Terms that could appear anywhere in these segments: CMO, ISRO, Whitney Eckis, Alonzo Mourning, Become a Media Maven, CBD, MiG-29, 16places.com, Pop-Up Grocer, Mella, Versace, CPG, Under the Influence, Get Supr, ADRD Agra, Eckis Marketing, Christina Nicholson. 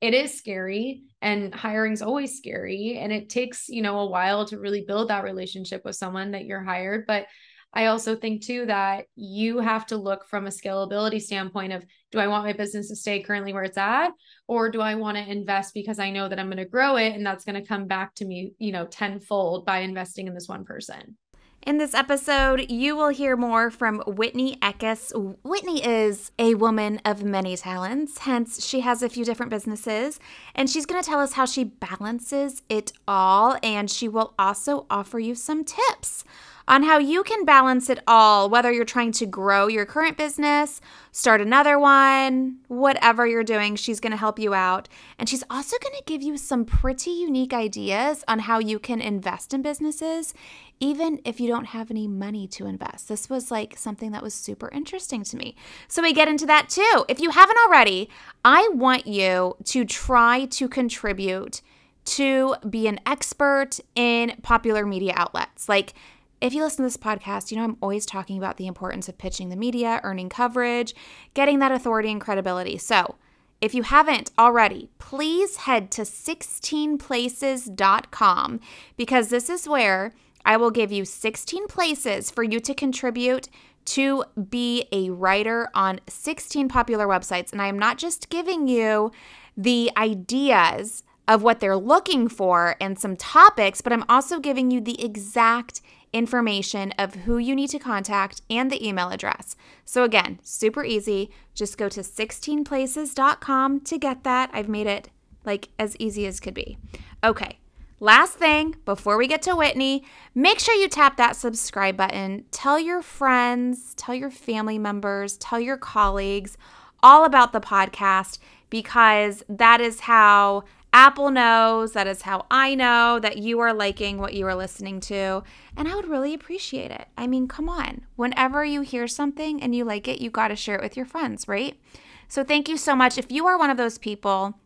it is scary, and hiring's always scary. And it takes, you know, a while to really build that relationship with someone that you're hired. But I also think too, that you have to look from a scalability standpoint of, do I want my business to stay currently where it's at? Or do I want to invest because I know that I'm going to grow it and that's going to come back to me, you know, tenfold by investing in this one person. In this episode, you will hear more from Whitney Eckis. Whitney is a woman of many talents, hence she has a few different businesses, and she's going to tell us how she balances it all, and she will also offer you some tips on how you can balance it all, whether you're trying to grow your current business, start another one, whatever you're doing, she's going to help you out. And she's also going to give you some pretty unique ideas on how you can invest in businesses, even if you don't have any money to invest. This was like something that was super interesting to me. So we get into that too. If you haven't already, I want you to try to contribute to be an expert in popular media outlets. Like, if you listen to this podcast, you know I'm always talking about the importance of pitching the media, earning coverage, getting that authority and credibility. So if you haven't already, please head to 16places.com, because this is where I will give you 16 places for you to contribute to be a writer on 16 popular websites. And I am not just giving you the ideas of what they're looking for and some topics, but I'm also giving you the exact information of who you need to contact and the email address. So again, super easy. Just go to 16places.com to get that. I've made it like as easy as could be. Okay. Last thing, before we get to Whitney, make sure you tap that subscribe button. Tell your friends, tell your family members, tell your colleagues all about the podcast, because that is how Apple knows, that is how I know that you are liking what you are listening to, and I would really appreciate it. I mean, come on. Whenever you hear something and you like it, you got to share it with your friends, right? So thank you so much. If you are one of those people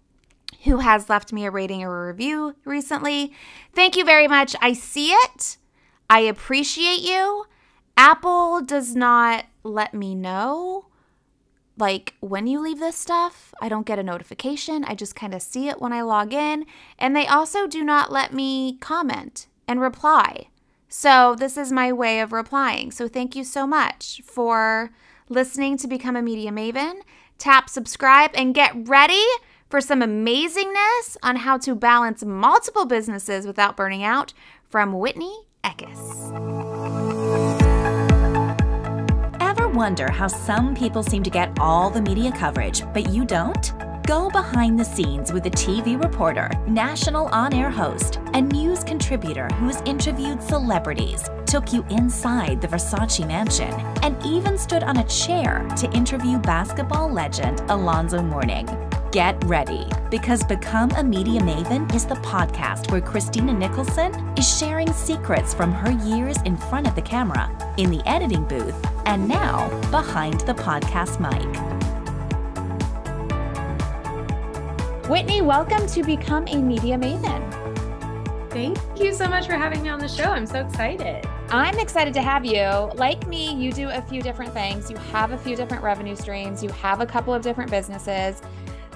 who has left me a rating or a review recently, thank you very much. I see it. I appreciate you. Apple does not let me know, like, when you leave this stuff. I don't get a notification. I just kind of see it when I log in. And they also do not let me comment and reply. So this is my way of replying. So thank you so much for listening to Become a Media Maven. Tap subscribe and get ready for some amazingness on how to balance multiple businesses without burning out from Whitney Eckis. Wonder how some people seem to get all the media coverage, but you don't? Go behind the scenes with a TV reporter, national on-air host, and news contributor who has interviewed celebrities, took you inside the Versace mansion, and even stood on a chair to interview basketball legend Alonzo Mourning. Get ready, because Become a Media Maven is the podcast where Christina Nicholson is sharing secrets from her years in front of the camera, in the editing booth, and now behind the podcast mic. Whitney, welcome to Become a Media Maven. Thank you so much for having me on the show. I'm so excited. I'm excited to have you. Like me, you do a few different things. You have a few different revenue streams. You have a couple of different businesses.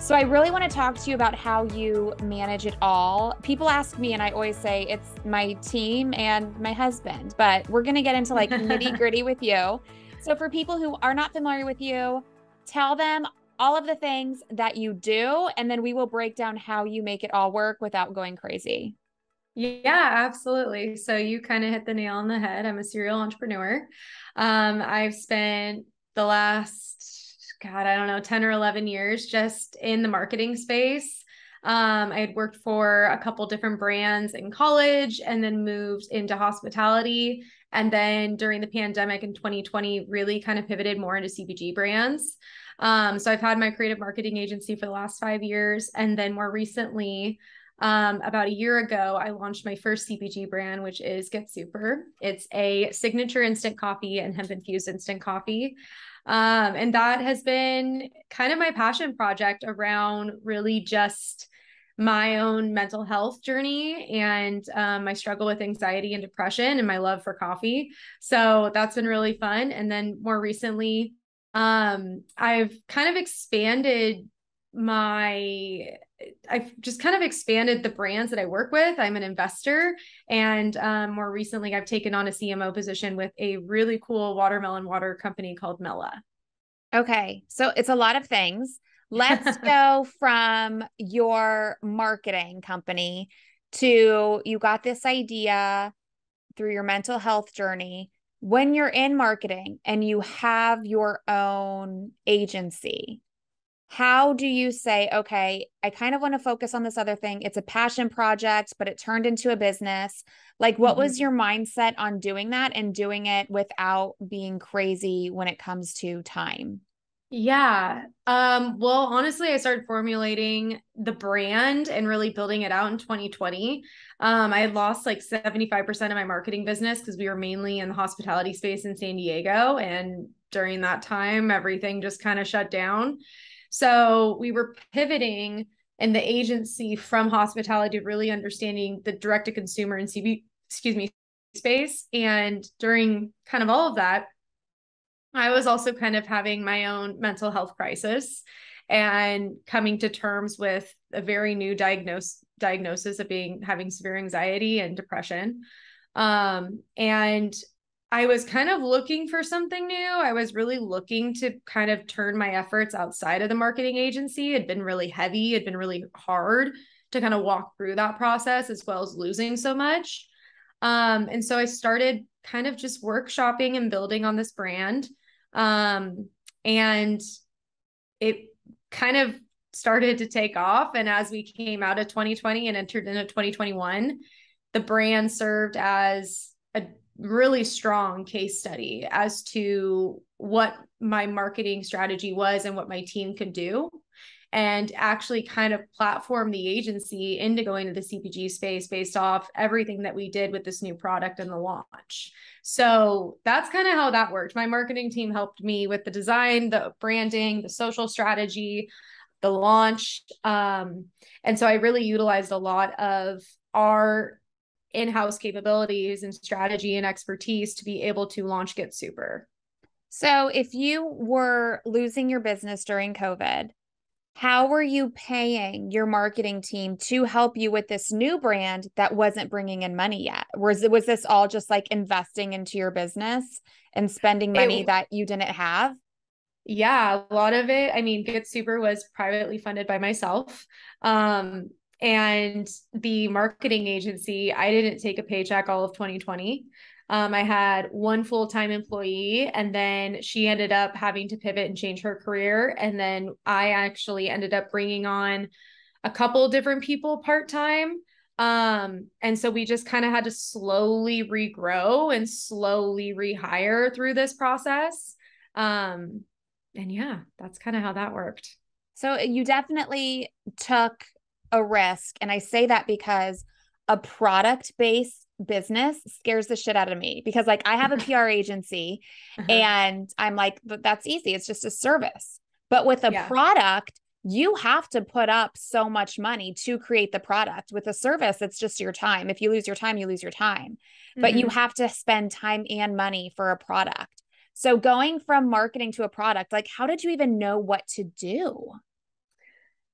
So I really want to talk to you about how you manage it all. People ask me, and I always say it's my team and my husband, but we're going to get into like nitty gritty with you. So for people who are not familiar with you, tell them all of the things that you do, and then we will break down how you make it all work without going crazy. Yeah, absolutely. So you kind of hit the nail on the head. I'm a serial entrepreneur. I've spent the last, God, I don't know, 10 or 11 years just in the marketing space. I had worked for a couple different brands in college and then moved into hospitality. And then during the pandemic in 2020, really kind of pivoted more into CPG brands. So I've had my creative marketing agency for the last 5 years. And then more recently, about a year ago, I launched my first CPG brand, which is Get Supr. It's a signature instant coffee and hemp infused instant coffee. And that has been kind of my passion project around really just my own mental health journey and my struggle with anxiety and depression and my love for coffee. So that's been really fun. And then more recently, I've kind of expanded my I've just kind of expanded the brands that I work with. I'm an investor. And more recently, I've taken on a CMO position with a really cool watermelon water company called Mella. Okay. So it's a lot of things. Let's go from your marketing company to you got this idea through your mental health journey. When you're in marketing and you have your own agency, how do you say, okay, I kind of want to focus on this other thing. It's a passion project, but it turned into a business. Like, what was your mindset on doing that and doing it without being crazy when it comes to time? Yeah. Well, honestly, I started formulating the brand and really building it out in 2020. I had lost like 75% of my marketing business because we were mainly in the hospitality space in San Diego. And during that time, everything just kind of shut down. So we were pivoting in the agency from hospitality to really understanding the direct to consumer and space. And during kind of all of that, I was also kind of having my own mental health crisis and coming to terms with a very new diagnosis of having severe anxiety and depression. And I was kind of looking for something new. I was really looking to kind of turn my efforts outside of the marketing agency. It'd been really heavy. It'd been really hard to kind of walk through that process as well as losing so much. And so I started kind of just workshopping and building on this brand. And it kind of started to take off. And as we came out of 2020 and entered into 2021, the brand served as a really strong case study as to what my marketing strategy was and what my team could do, and actually kind of platform the agency into going to the CPG space based off everything that we did with this new product and the launch. So that's kind of how that worked. My marketing team helped me with the design, the branding, the social strategy, the launch. And so I really utilized a lot of our in-house capabilities and strategy and expertise to be able to launch Get Supr. So if you were losing your business during COVID, how were you paying your marketing team to help you with this new brand that wasn't bringing in money yet? Was this all just like investing into your business and spending money that you didn't have? Yeah, a lot of it. I mean, Get Supr was privately funded by myself. And the marketing agency, I didn't take a paycheck all of 2020. I had one full-time employee, and then she ended up having to pivot and change her career. And then I actually ended up bringing on a couple different people part-time. And so we just kind of had to slowly regrow and slowly rehire through this process. And yeah, that's kind of how that worked. So you definitely took a risk. And I say that because a product-based business scares the shit out of me, because like I have a PR agency and I'm like, but that's easy. It's just a service. But with a product, you have to put up so much money to create the product. With a service, it's just your time. If you lose your time, you lose your time, but you have to spend time and money for a product. So going from marketing to a product, like how did you even know what to do?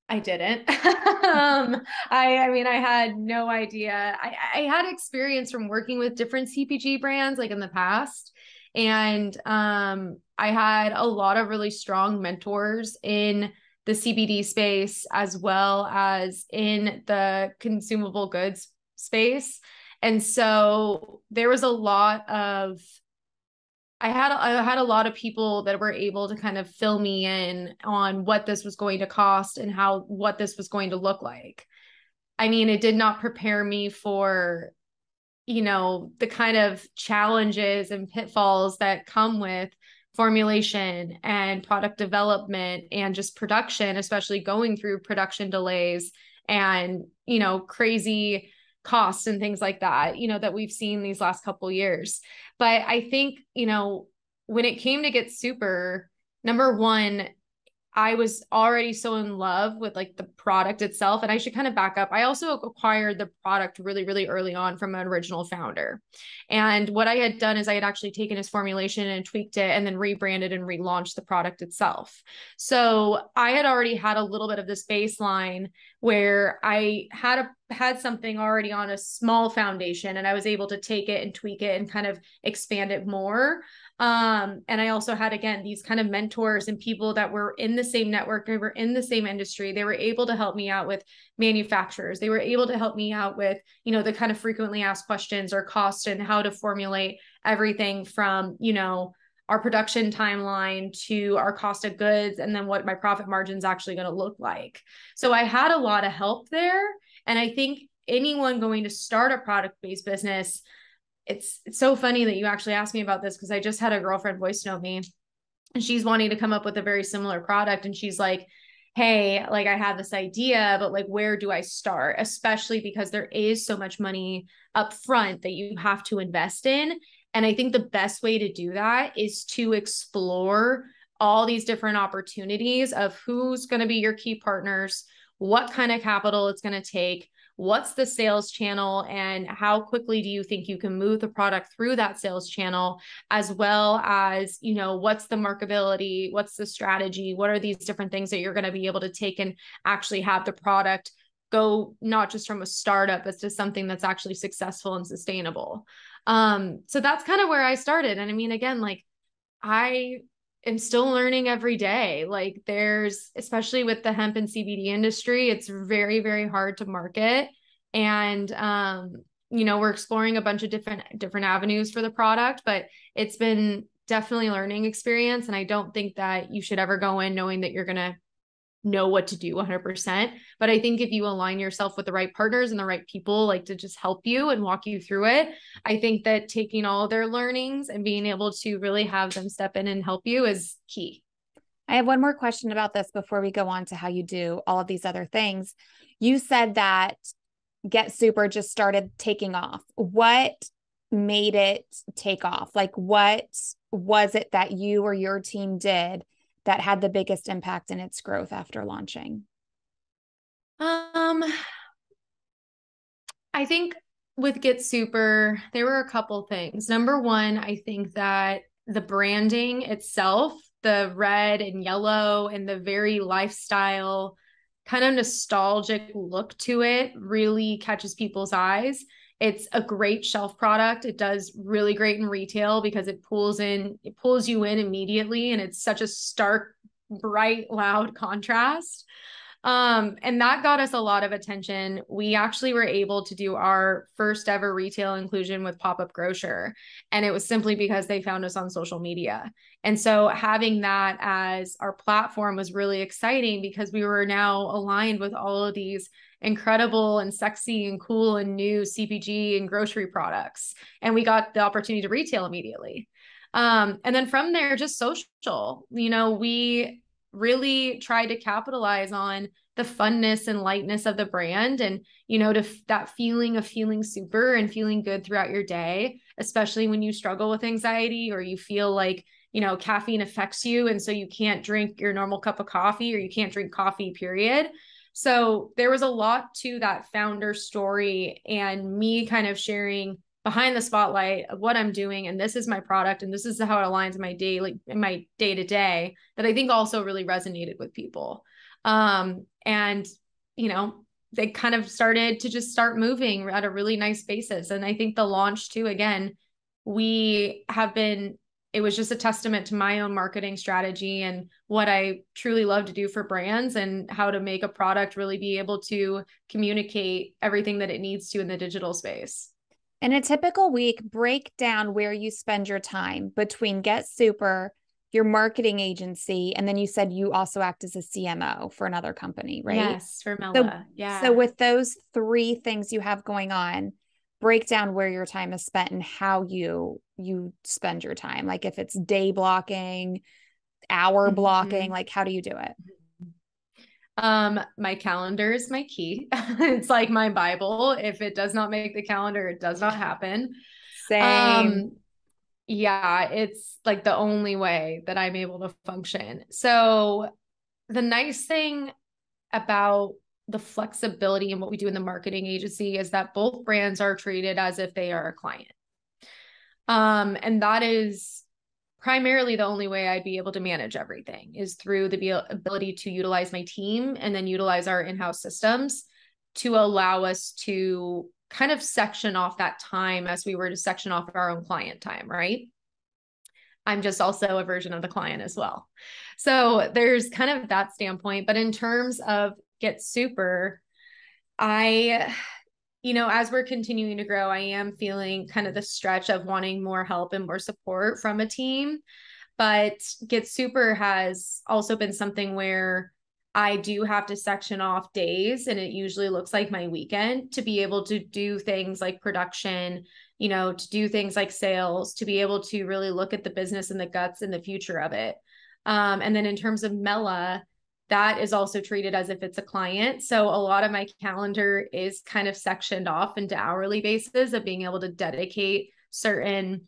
I didn't. I mean, I had no idea. I had experience from working with different CPG brands like in the past. And I had a lot of really strong mentors in the CBD space as well as in the consumable goods space. And so there was a lot of I had a lot of people that were able to kind of fill me in on what this was going to cost and what this was going to look like. I mean, it did not prepare me for, you know, the kind of challenges and pitfalls that come with formulation and product development and just production, especially going through production delays and, you know, crazy costs and things like that, you know, that we've seen these last couple of years. But I think, you know, when it came to Get Supr, number one, I was already so in love with like the product itself. And I should kind of back up. I also acquired the product really, really early on from an original founder. And what I had done is I had actually taken his formulation and tweaked it and then rebranded and relaunched the product itself. So I had already had a little bit of this baseline where I had had something already on a small foundation, and I was able to take it and tweak it and kind of expand it more. And I also had, again, these kind of mentors and people that were in the same network, they were in the same industry. They were able to help me out with manufacturers. They were able to help me out with, you know, the kind of frequently asked questions or cost and how to formulate everything from, you know, our production timeline to our cost of goods, and then what my profit margin is actually going to look like. So I had a lot of help there. And I think anyone going to start a product-based business, it's so funny that you actually asked me about this, because I just had a girlfriend voice note me, and she's wanting to come up with a very similar product. And she's like, hey, like I have this idea, but like, where do I start? Especially because there is so much money up front that you have to invest in. And I think the best way to do that is to explore all these different opportunities of who's going to be your key partners, what kind of capital it's going to take, what's the sales channel, and how quickly do you think you can move the product through that sales channel, as well as, you know, what's the marketability, what's the strategy, what are these different things that you're going to be able to take and actually have the product go not just from a startup, but to something that's actually successful and sustainable. So that's kind of where I started. And I mean, again, like I'm still learning every day. Like there's, especially with the hemp and CBD industry, it's very, very hard to market. And, you know, we're exploring a bunch of different avenues for the product, but it's been definitely a learning experience. And I don't think that you should ever go in knowing that you're going to know what to do 100%. But I think if you align yourself with the right partners and the right people, like to just help you and walk you through it, I think that taking all their learnings and being able to really have them step in and help you is key. I have one more question about this before we go on to how you do all of these other things. You said that Get Supr just started taking off. What made it take off? Like what was it that you or your team did that had the biggest impact in its growth after launching? I think with Get Supr, there were a couple things. Number one, I think that the branding itself, the red and yellow and the very lifestyle kind of nostalgic look to it really catches people's eyes. It's a great shelf product. It does really great in retail because it pulls you in immediately. And it's such a stark, bright, loud contrast. And that got us a lot of attention. We actually were able to do our first ever retail inclusion with Pop-Up Grocer. And it was simply because they found us on social media. And so having that as our platform was really exciting because we were now aligned with all of these incredible and sexy and cool and new CPG and grocery products. And we got the opportunity to retail immediately. And then from there, just social, you know, we really tried to capitalize on the funness and lightness of the brand and, you know, that feeling of feeling super and feeling good throughout your day, especially when you struggle with anxiety or you feel like, you know, caffeine affects you. And so you can't drink your normal cup of coffee or you can't drink coffee, period. So there was a lot to that founder story and me kind of sharing behind the spotlight of what I'm doing. And this is my product. And this is how it aligns my day to day that I think also really resonated with people. And, you know, they kind of started to just start moving at a really nice basis. And I think the launch too, again, it was just a testament to my own marketing strategy and what I truly love to do for brands and how to make a product really be able to communicate everything that it needs to in the digital space. In a typical week, break down where you spend your time between Get Supr, your marketing agency, and then you said you also act as a CMO for another company, right? Yes, for Mella. So with those three things you have going on, break down where your time is spent and how you spend your time. Like if it's day blocking, hour blocking, like how do you do it? My calendar is my key. It's like my Bible. If it does not make the calendar, it does not happen. Same. It's like the only way that I'm able to function. So the nice thing about the flexibility in what we do in the marketing agency is that both brands are treated as if they are a client. And that is primarily the only way I'd be able to manage everything is through the ability to utilize my team and then utilize our in-house systems to allow us to kind of section off that time as we were to section off our own client time, right? I'm just also a version of the client as well. So there's kind of that standpoint. But in terms of Get Supr, as we're continuing to grow, I am feeling kind of the stretch of wanting more help and more support from a team. But Get Supr has also been something where I do have to section off days, and it usually looks like my weekend, to be able to do things like production, to do things like sales, to be able to really look at the business and the guts and the future of it. And then in terms of Mella, that is also treated as if it's a client. So a lot of my calendar is kind of sectioned off into hourly basis of being able to dedicate certain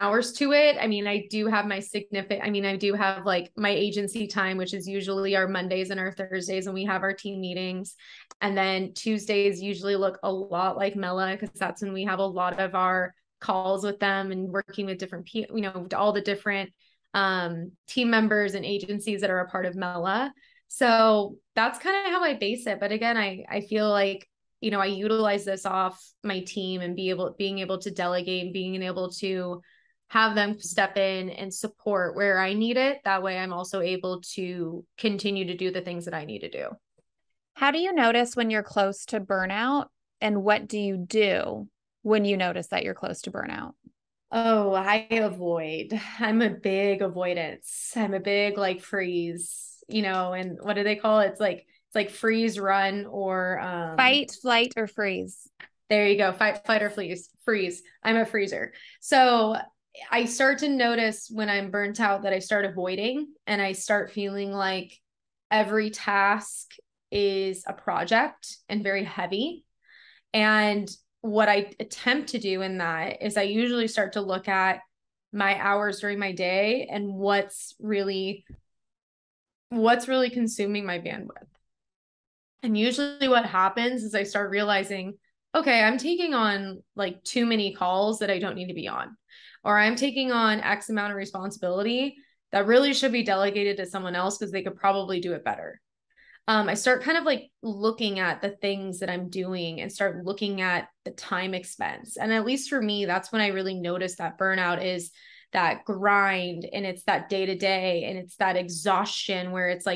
hours to it. I mean, I do have like my agency time, which is usually our Mondays and our Thursdays, and we have our team meetings. And then Tuesdays usually look a lot like Mella, because that's when we have a lot of our calls with them and working with different people, all the different team members and agencies that are a part of Mella. So that's kind of how I base it. But again, I feel like, I utilize this off my team and being able to delegate and being able to have them step in and support where I need it. That way I'm also able to continue to do the things that I need to do. How do you notice when you're close to burnout, and what do you do when you notice that you're close to burnout? Oh, I'm a big avoidance. I'm a big freeze, and what do they call it? It's like freeze, run, or fight, flight, or freeze. There you go. Fight, flight, or freeze. I'm a freezer. So I start to notice when I'm burnt out that I start avoiding, and I start feeling like every task is a project and very heavy. And what I attempt to do in that is I usually start to look at my hours during my day and what's really consuming my bandwidth. And usually what happens is I start realizing, okay, I'm taking on too many calls that I don't need to be on, or I'm taking on X amount of responsibility that really should be delegated to someone else because they could probably do it better. I start kind of looking at the things that I'm doing and start looking at the time expense. And at least for me, that's when I really notice that burnout is that grind, and it's that day-to-day, and it's that exhaustion where it's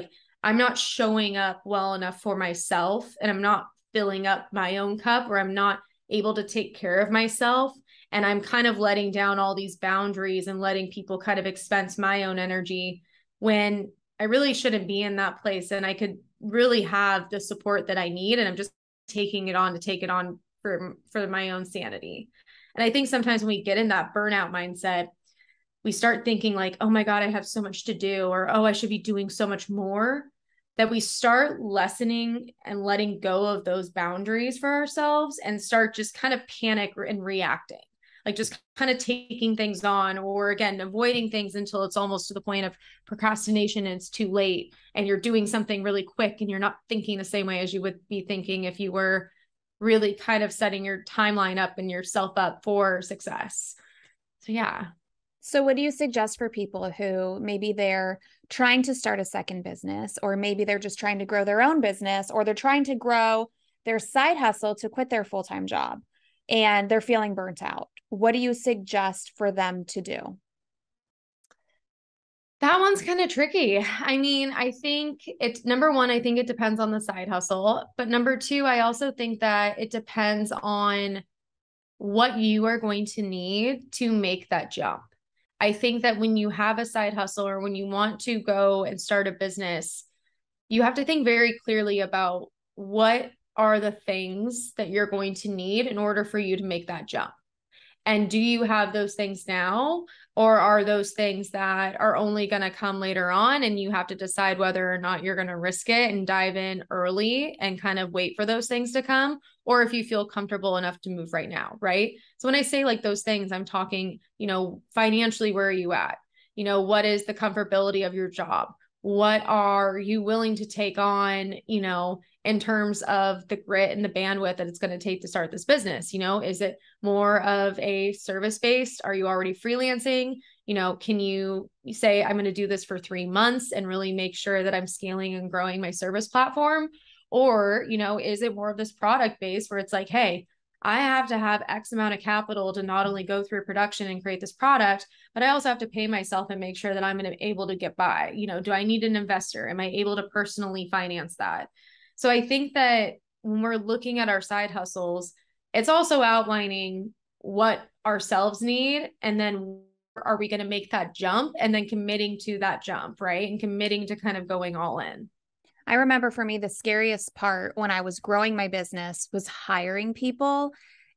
I'm not showing up well enough for myself, and I'm not filling up my own cup, or I'm not able to take care of myself. And I'm kind of letting down all these boundaries and letting people kind of expense my own energy when I really shouldn't be in that place. And I could really have the support that I need, and I'm just taking it on for my own sanity. And I think sometimes when we get in that burnout mindset, we start thinking oh my God, I have so much to do, or, oh, I should be doing so much more, that we start lessening and letting go of those boundaries for ourselves and start just kind of panic and reacting, just kind of taking things on, or again, avoiding things until it's almost to the point of procrastination and it's too late, and you're doing something really quick and you're not thinking the same way as you would be thinking if you were really kind of setting your timeline up and yourself up for success. So yeah. So what do you suggest for people who maybe they're trying to start a second business, or maybe they're just trying to grow their own business, or they're trying to grow their side hustle to quit their full-time job and they're feeling burnt out? What do you suggest for them to do? That one's kind of tricky. I mean, I think number one, I think it depends on the side hustle. But number two, I also think that it depends on what you are going to need to make that jump. I think that when you have a side hustle, or when you want to go and start a business, you have to think very clearly about what are the things that you're going to need in order for you to make that jump. And do you have those things now, or are those things that are only going to come later on, and you have to decide whether or not you're going to risk it and dive in early and kind of wait for those things to come, or if you feel comfortable enough to move right now, right? So when I say those things, I'm talking, financially, where are you at? What is the comfortability of your job? What are you willing to take on, you know, in terms of the grit and the bandwidth that it's going to take to start this business? You know, is it more of a service-based? Are you already freelancing? You know, can you say, I'm going to do this for 3 months and really make sure that I'm scaling and growing my service platform? Or, you know, is it more of this product base where it's like, hey, I have to have X amount of capital to not only go through production and create this product, but I also have to pay myself and make sure that I'm able to get by. You know, do I need an investor? Am I able to personally finance that? So I think that when we're looking at our side hustles, it's also outlining what ourselves need, and then are we going to make that jump, and then committing to that jump, right? And committing to kind of going all in. I remember for me, the scariest part when I was growing my business was hiring people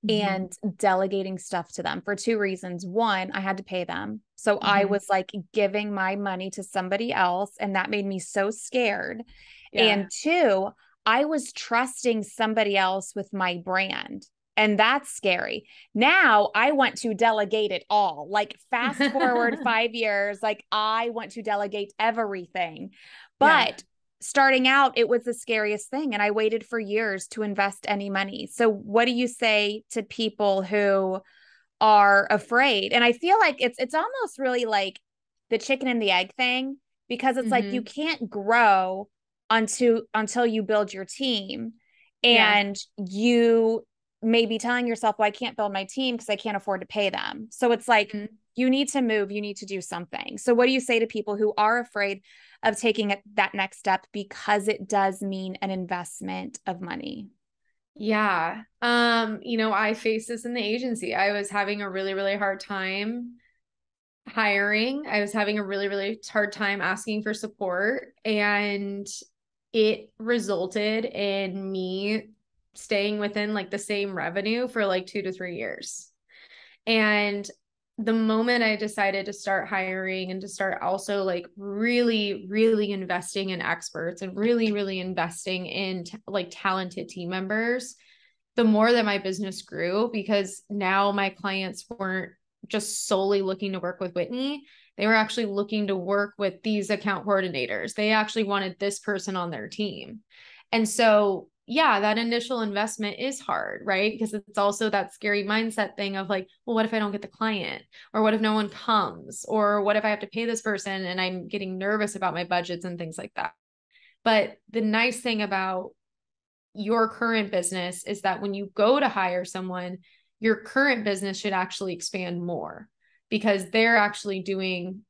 and delegating stuff to them for two reasons. One, I had to pay them. So I was like giving my money to somebody else, and that made me so scared. Yeah. And two, I was trusting somebody else with my brand. And that's scary. Now I want to delegate it all. Like fast forward 5 years, like I want to delegate everything. But starting out, it was the scariest thing. And I waited for years to invest any money. So what do you say to people who are afraid? And I feel like it's almost really like the chicken and the egg thing, because it's like, you can't grow until you build your team. And you may be telling yourself, well, I can't build my team because I can't afford to pay them. So it's like, you need to move, you need to do something. So what do you say to people who are afraid of taking that next step, because it does mean an investment of money? Yeah. You know, I faced this in the agency. I was having a really, really hard time hiring. I was having a really, really hard time asking for support. And it resulted in me staying within like the same revenue for like 2 to 3 years. And the moment I decided to start hiring and to start also like really, really investing in experts and really, really investing in like talented team members, the more that my business grew, because now my clients weren't just solely looking to work with Whitney. They were actually looking to work with these account coordinators. They actually wanted this person on their team. And so that initial investment is hard, right? Because it's also that scary mindset thing of like, well, what if I don't get the client? Or what if no one comes? Or what if I have to pay this person and I'm getting nervous about my budgets and things like that? But the nice thing about your current business is that when you go to hire someone, your current business should actually expand more, because they're actually doing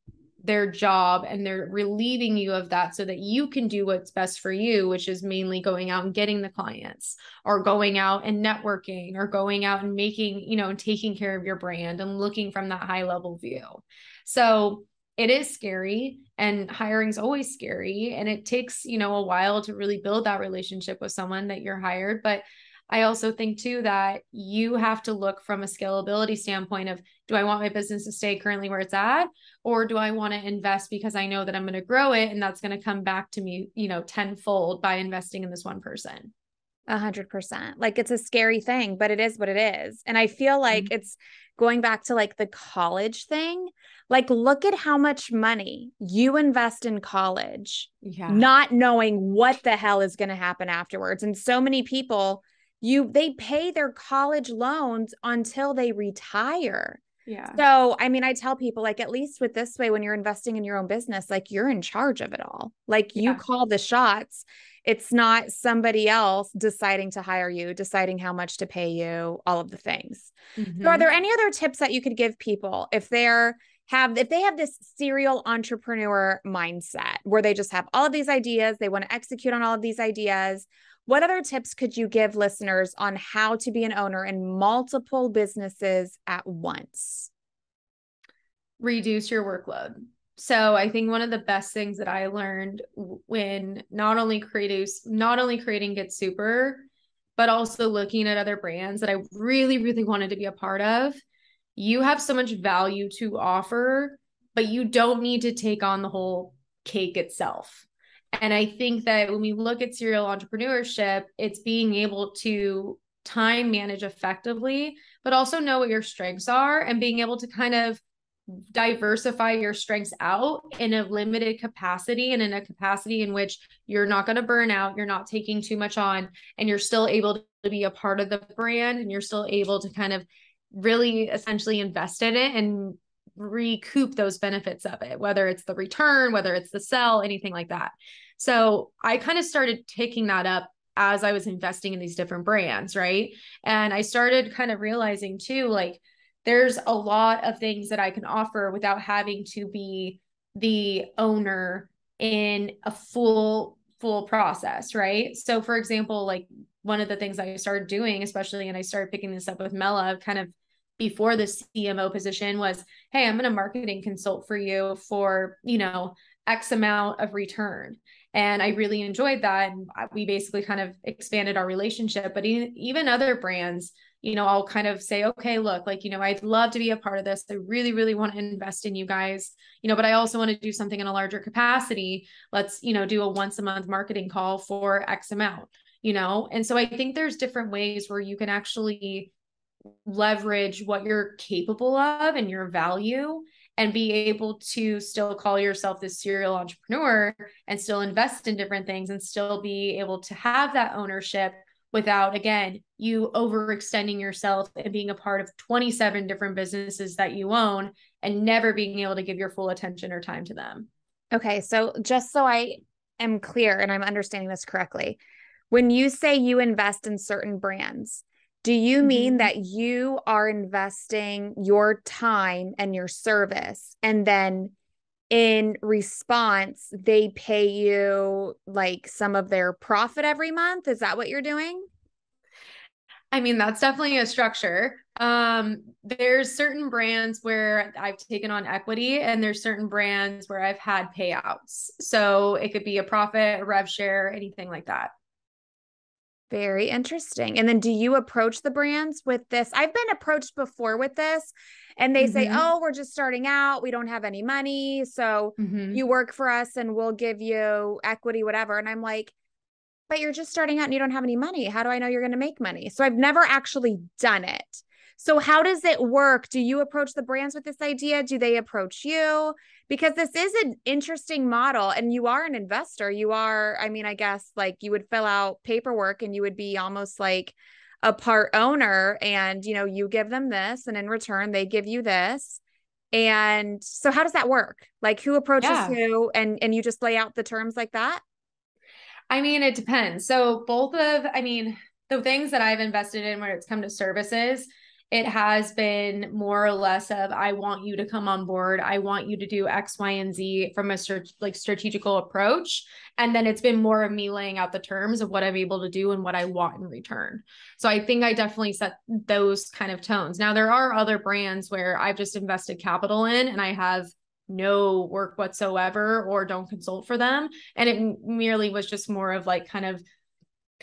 their job and they're relieving you of that so that you can do what's best for you, which is mainly going out and getting the clients, or going out and networking, or going out and making, you know, and taking care of your brand and looking from that high level view. So it is scary, and hiring's always scary. And it takes, you know, a while to really build that relationship with someone that you're hired. But I also think too that you have to look from a scalability standpoint of, do I want my business to stay currently where it's at? Or do I want to invest because I know that I'm going to grow it and that's going to come back to me, you know, tenfold by investing in this one person? 100%. Like, it's a scary thing, but it is what it is. And I feel like it's going back to like the college thing. Like, look at how much money you invest in college, not knowing what the hell is going to happen afterwards. And so many people, they pay their college loans until they retire. Yeah. So, I mean, I tell people, like, at least with this way, when you're investing in your own business, like, you're in charge of it all. Like, you call the shots. It's not somebody else deciding to hire you, deciding how much to pay you, all of the things. So are there any other tips that you could give people if they have this serial entrepreneur mindset where they just have all of these ideas, they want to execute on all of these ideas? What other tips could you give listeners on how to be an owner in multiple businesses at once? Reduce your workload. So I think one of the best things that I learned when not only creating Get Supr, but also looking at other brands that I really, really wanted to be a part of, you have so much value to offer, but you don't need to take on the whole cake itself. And I think that when we look at serial entrepreneurship, it's being able to time manage effectively, but also know what your strengths are and being able to kind of diversify your strengths out in a limited capacity and in a capacity in which you're not going to burn out, you're not taking too much on, and you're still able to be a part of the brand, and you're still able to kind of really essentially invest in it and recoup those benefits of it, whether it's the return, whether it's the sell, anything like that. So I kind of started taking that up as I was investing in these different brands, right? And I started kind of realizing too, like, there's a lot of things that I can offer without having to be the owner in a full process, right? So for example, like one of the things I started doing, especially, and I started picking this up with Mella kind of before the CMO position, was, hey, I'm going to marketing consult for you for, you know, X amount of return. And I really enjoyed that. And we basically kind of expanded our relationship, but even other brands, you know, I'll kind of say, okay, look, like, you know, I'd love to be a part of this. I really, really want to invest in you guys, you know, but I also want to do something in a larger capacity. Let's, you know, do a once a month marketing call for X amount, you know? And so I think there's different ways where you can actually leverage what you're capable of and your value, and be able to still call yourself this serial entrepreneur and still invest in different things and still be able to have that ownership without, again, you overextending yourself and being a part of 27 different businesses that you own and never being able to give your full attention or time to them. Okay. So just so I am clear and I'm understanding this correctly, when you say you invest in certain brands, do you mean that you are investing your time and your service, and then in response, they pay you like some of their profit every month? Is that what you're doing? I mean, that's definitely a structure. There's certain brands where I've taken on equity, and there's certain brands where I've had payouts. So it could be a profit, a rev share, anything like that. Very interesting. And then do you approach the brands with this? I've been approached before with this, and they say, oh, we're just starting out. We don't have any money. So you work for us and we'll give you equity, whatever. And I'm like, but you're just starting out and you don't have any money. How do I know you're going to make money? So I've never actually done it. So how does it work? Do you approach the brands with this idea? Do they approach you? Because this is an interesting model, and you are an investor. You are, I mean, I guess like you would fill out paperwork and you would be almost like a part owner, and, you know, you give them this and in return they give you this. And so how does that work? Like, who approaches who, and you just lay out the terms like that? I mean, it depends. So the things that I've invested in when it's come to services, it has been more or less of, I want you to come on board. I want you to do X, Y, and Z from a strategical approach. And then it's been more of me laying out the terms of what I'm able to do and what I want in return. So I think I definitely set those kind of tones. Now, there are other brands where I've just invested capital in and I have no work whatsoever or don't consult for them. And it merely was just more of like kind of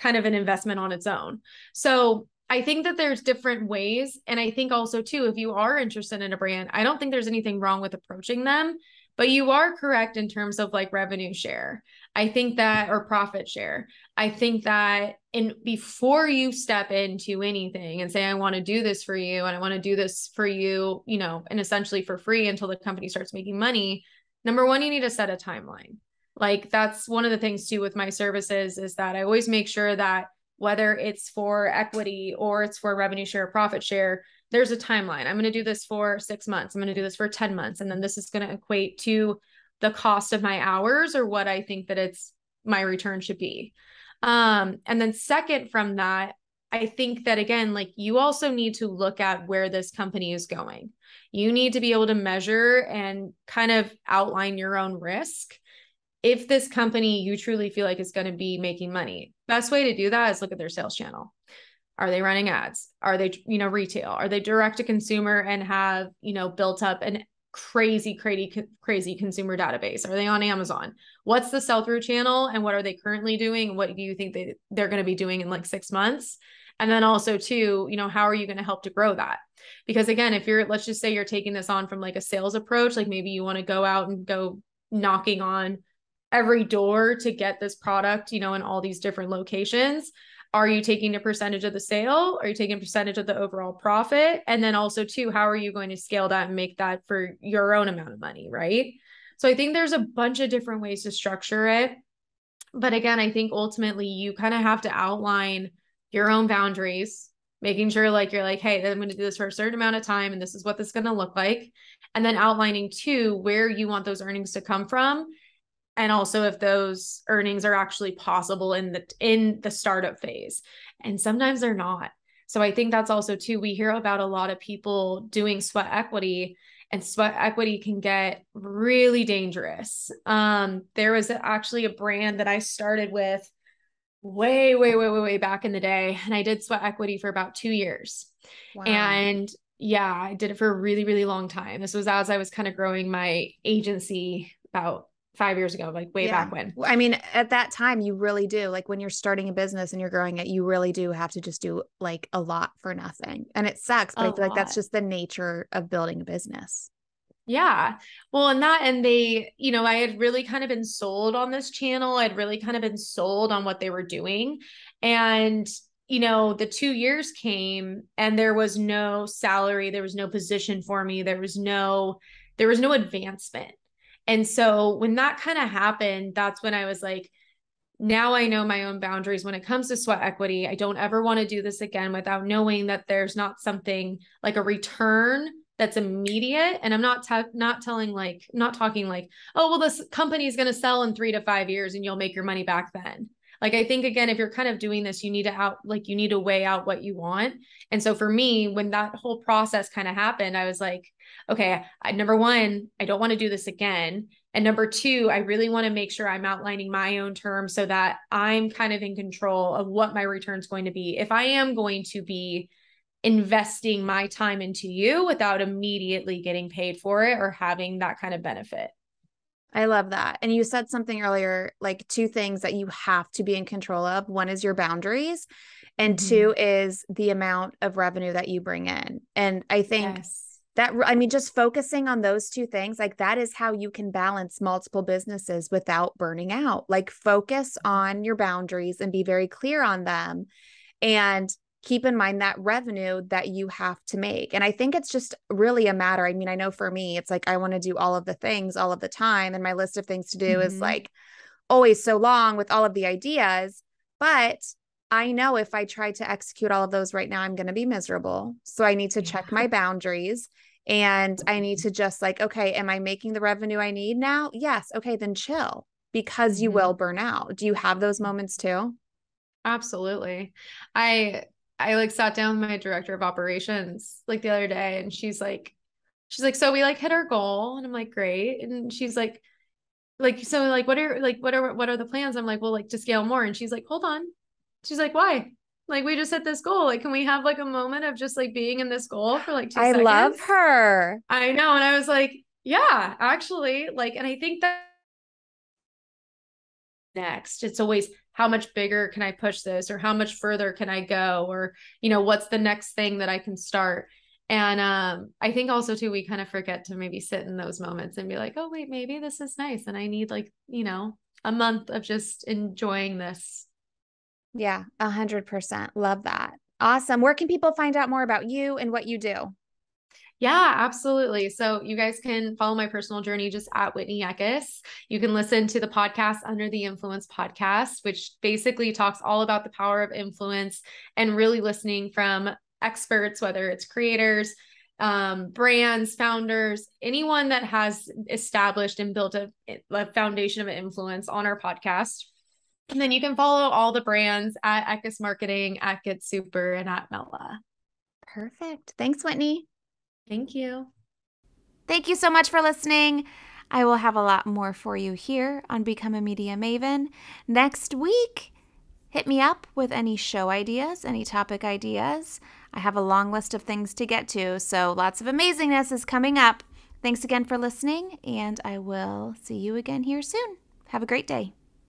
an investment on its own. So I think that there's different ways. And I think also too, if you are interested in a brand, I don't think there's anything wrong with approaching them, but you are correct in terms of like revenue share. I think that, or profit share. I think that before you step into anything and say, I want to do this for you, and I want to do this for you, you know, and essentially for free until the company starts making money. Number one, you need to set a timeline. Like, that's one of the things too with my services, is that I always make sure that whether it's for equity or it's for revenue share, profit share, there's a timeline. I'm going to do this for 6 months. I'm going to do this for 10 months. And then this is going to equate to the cost of my hours or what I think that it's my return should be. And then second from that, I think that, again, like, you also need to look at where this company is going. You need to be able to measure and kind of outline your own risk. If this company you truly feel like is going to be making money, best way to do that is look at their sales channel. Are they running ads? Are they, you know, retail? Are they direct to consumer and have, you know, built up an crazy consumer database? Are they on Amazon? What's the sell-through channel, and what are they currently doing? What do you think they're going to be doing in like 6 months? And then also too, you know, how are you going to help to grow that? Because again, if you're, let's just say you're taking this on from like a sales approach, like maybe you want to go out and go knocking on every door to get this product, you know, in all these different locations? Are you taking a percentage of the sale? Are you taking a percentage of the overall profit? And then also too, how are you going to scale that and make that for your own amount of money, right? So I think there's a bunch of different ways to structure it. But again, I think ultimately you kind of have to outline your own boundaries, making sure like you're like, hey, I'm going to do this for a certain amount of time and this is what this is going to look like. And then outlining too, where you want those earnings to come from. And also if those earnings are actually possible in the startup phase. And sometimes they're not. So I think that's also too, we hear about a lot of people doing sweat equity, and sweat equity can get really dangerous. There was actually a brand that I started with way back in the day. And I did sweat equity for about 2 years. Wow. And yeah, I did it for a really long time. This was as I was kind of growing my agency about 5 years ago, like way back when. I mean, at that time, you really do, like when you're starting a business and you're growing it, you really do have to just do like a lot for nothing. And it sucks, but I feel like that's just the nature of building a business. Yeah. Well, and that, and they, you know, I had really kind of been sold on this channel. I'd really kind of been sold on what they were doing. And, you know, the 2 years came and there was no salary. There was no position for me. There was no advancement. And so when that kind of happened, that's when I was like, now I know my own boundaries when it comes to sweat equity. I don't ever want to do this again without knowing that there's not something like a return that's immediate. And I'm not talking like, oh, well, this company is going to sell in 3 to 5 years and you'll make your money back then. Like, I think, again, if you're kind of doing this, you need to weigh out what you want. And so for me, when that whole process kind of happened, I was like, okay, number one, I don't want to do this again. And number two, I really want to make sure I'm outlining my own terms so that I'm kind of in control of what my return's going to be. If I am going to be investing my time into you without immediately getting paid for it or having that kind of benefit. I love that. And you said something earlier, like two things that you have to be in control of. One is your boundaries and two is the amount of revenue that you bring in. And I think that, I mean, just focusing on those two things, like that is how you can balance multiple businesses without burning out. Like focus on your boundaries and be very clear on them and keep in mind that revenue that you have to make. And I think it's just really a matter. I mean, I know for me, it's like, I want to do all of the things all of the time. And my list of things to do is like always so long with all of the ideas, but I know if I try to execute all of those right now, I'm going to be miserable. So I need to check my boundaries and I need to just like, okay, am I making the revenue I need now? Yes. Okay. Then chill, because you will burn out. Do you have those moments too? Absolutely. I like sat down with my director of operations like the other day and she's like, so we like hit our goal. And I'm like, great. And she's like, so like, what are the plans? I'm like, well, like to scale more. And she's like, hold on. She's like, why? Like, we just hit this goal. Like, can we have like a moment of just like being in this goal for like 2 seconds? I love her. I know. And I was like, yeah, actually, like, and I think that next, it's always how much bigger can I push this or how much further can I go? Or, you know, what's the next thing that I can start? And I think also too, we kind of forget to maybe sit in those moments and be like, oh wait, maybe this is nice. And I need like, you know, a month of just enjoying this. Yeah. 100%. Love that. Awesome. Where can people find out more about you and what you do? Yeah, absolutely. So you guys can follow my personal journey just at Whitney Eckis. You can listen to the podcast Under the Influence podcast, which basically talks all about the power of influence and really listening from experts, whether it's creators, brands, founders, anyone that has established and built a foundation of influence on our podcast. And then you can follow all the brands at Eckis Marketing, at Get Supr, and at Mella. Perfect. Thanks, Whitney. Thank you. Thank you so much for listening. I will have a lot more for you here on Become a Media Maven next week. Hit me up with any show ideas, any topic ideas. I have a long list of things to get to, so lots of amazingness is coming up. Thanks again for listening, and I will see you again here soon. Have a great day.